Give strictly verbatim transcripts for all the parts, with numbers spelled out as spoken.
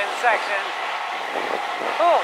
open section. Cool.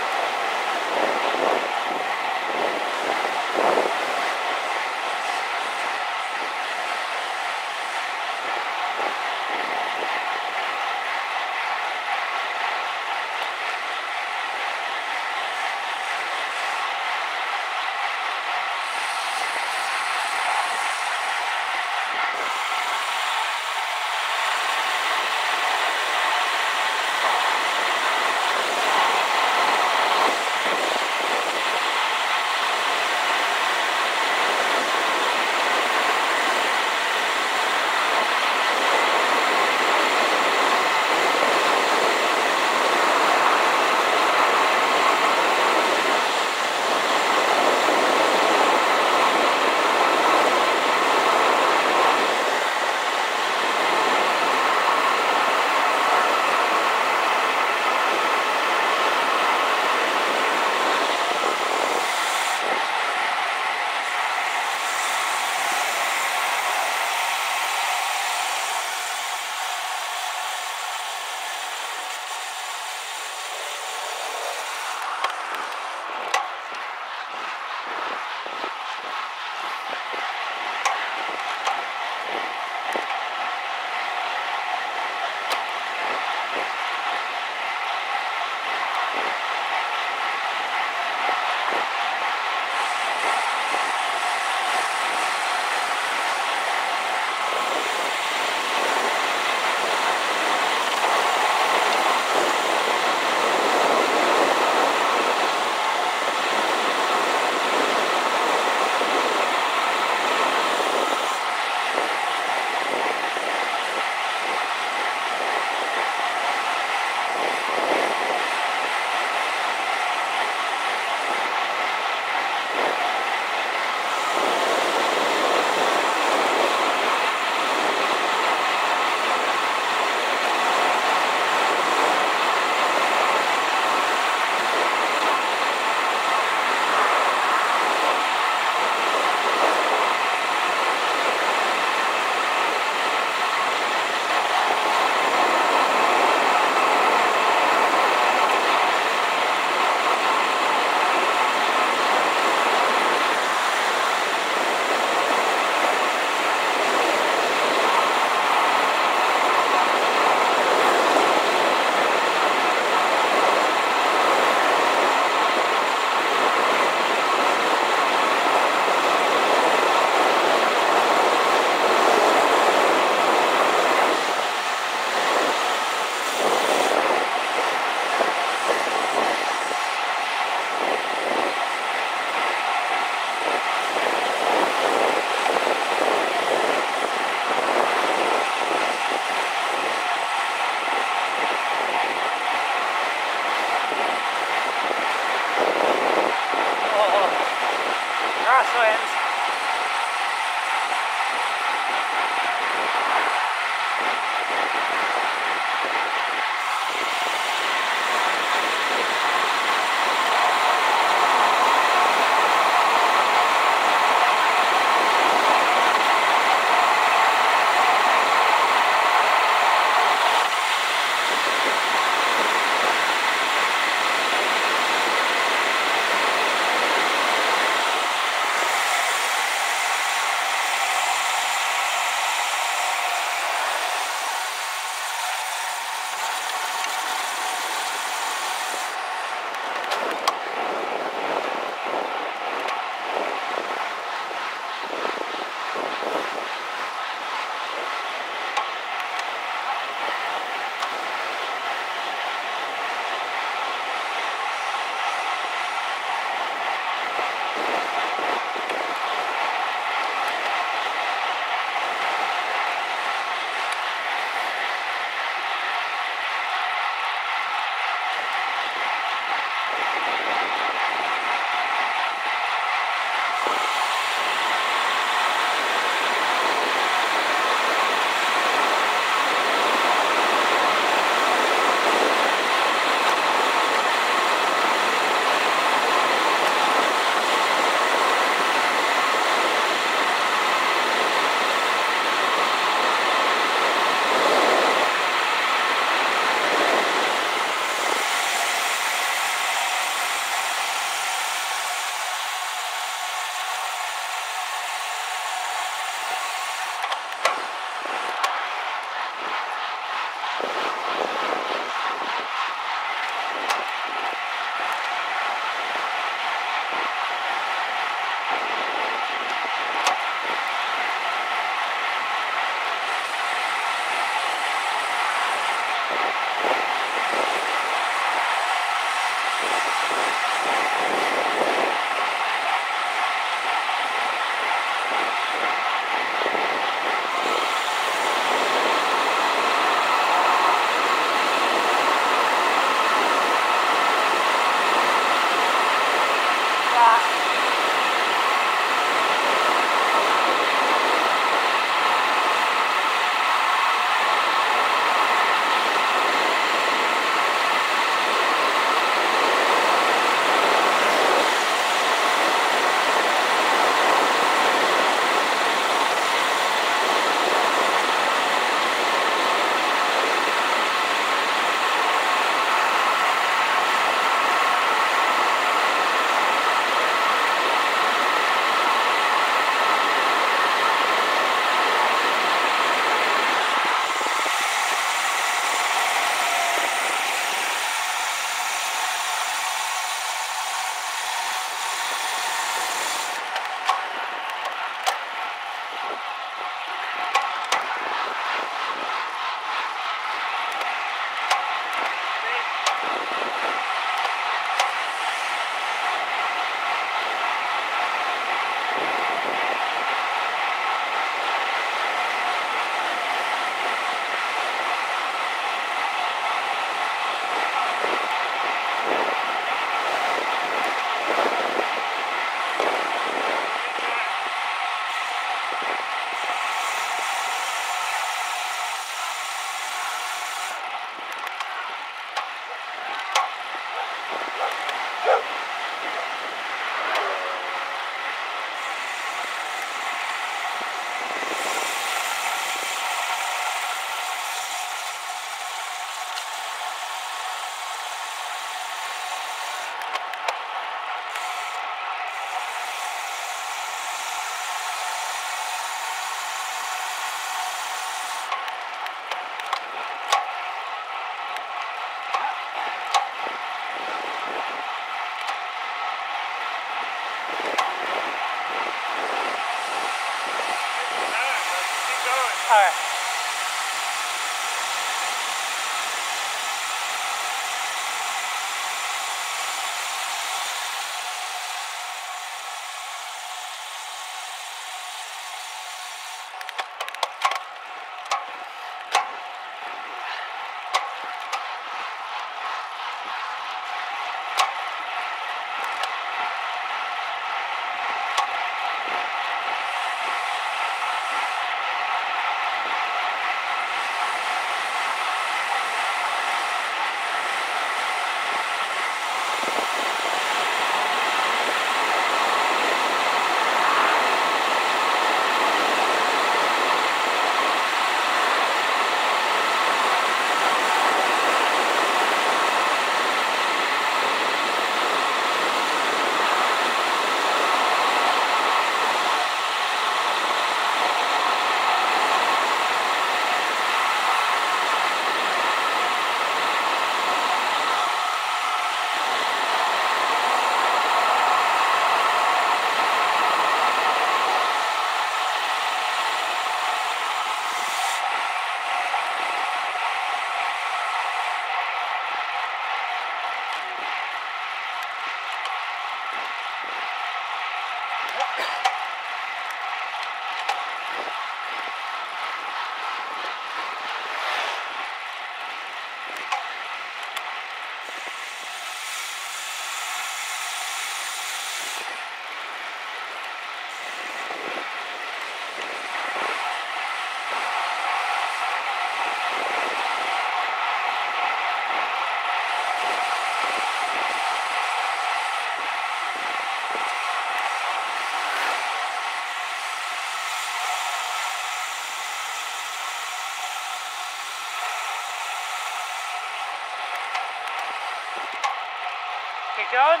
Going?